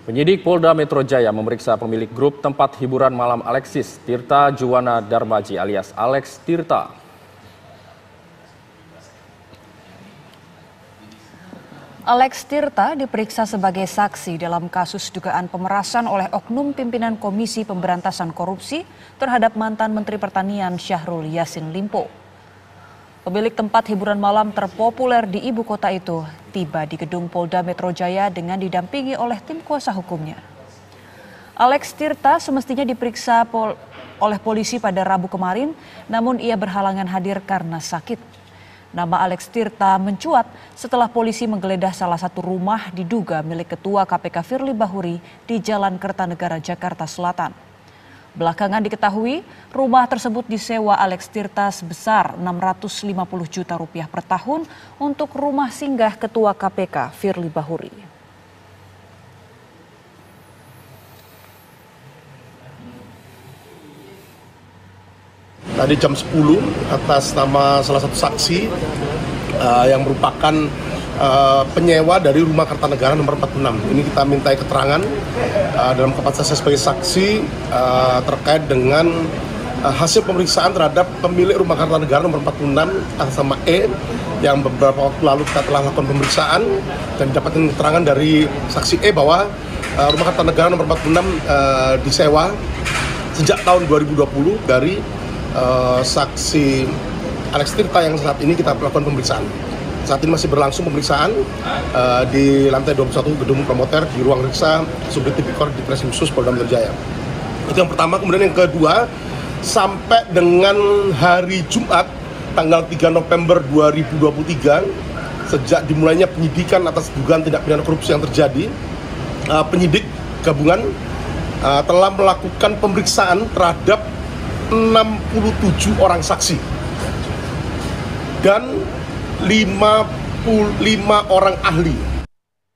Penyidik Polda Metro Jaya memeriksa pemilik grup tempat hiburan malam Alexis Tirta Juwana Darmaji alias Alex Tirta. Alex Tirta diperiksa sebagai saksi dalam kasus dugaan pemerasan oleh oknum pimpinan Komisi Pemberantasan Korupsi terhadap mantan Menteri Pertanian Syahrul Yasin Limpo. Pemilik tempat hiburan malam terpopuler di ibu kota itu tiba di gedung Polda Metro Jaya dengan didampingi oleh tim kuasa hukumnya. Alex Tirta semestinya diperiksa oleh polisi pada Rabu kemarin, namun ia berhalangan hadir karena sakit. Nama Alex Tirta mencuat setelah polisi menggeledah salah satu rumah diduga milik Ketua KPK Firli Bahuri di Jalan Kertanegara, Jakarta Selatan. Belakangan diketahui, rumah tersebut disewa Alex Tirta sebesar Rp650 juta per tahun untuk rumah singgah Ketua KPK Firli Bahuri. Tadi jam 10 atas nama salah satu saksi yang merupakan penyewa dari rumah Kertanegara nomor 46. Ini kita mintai keterangan dalam kapasitasnya sebagai saksi terkait dengan hasil pemeriksaan terhadap pemilik rumah Kertanegara nomor 46 atas nama E yang beberapa waktu lalu kita telah lakukan pemeriksaan dan dapatkan keterangan dari saksi E bahwa rumah Kertanegara nomor 46 disewa sejak tahun 2020 dari saksi Alex Tirta yang saat ini kita lakukan pemeriksaan. Saat ini masih berlangsung pemeriksaan di lantai 21 gedung promoter di ruang riksa Subdit Tipikor di Treskrimsus Polda Metro Jaya. Itu yang pertama. Kemudian yang kedua, sampai dengan hari Jumat tanggal 3 November 2023 sejak dimulainya penyidikan atas dugaan tindak pidana korupsi yang terjadi, penyidik gabungan telah melakukan pemeriksaan terhadap 67 orang saksi dan 55 orang ahli.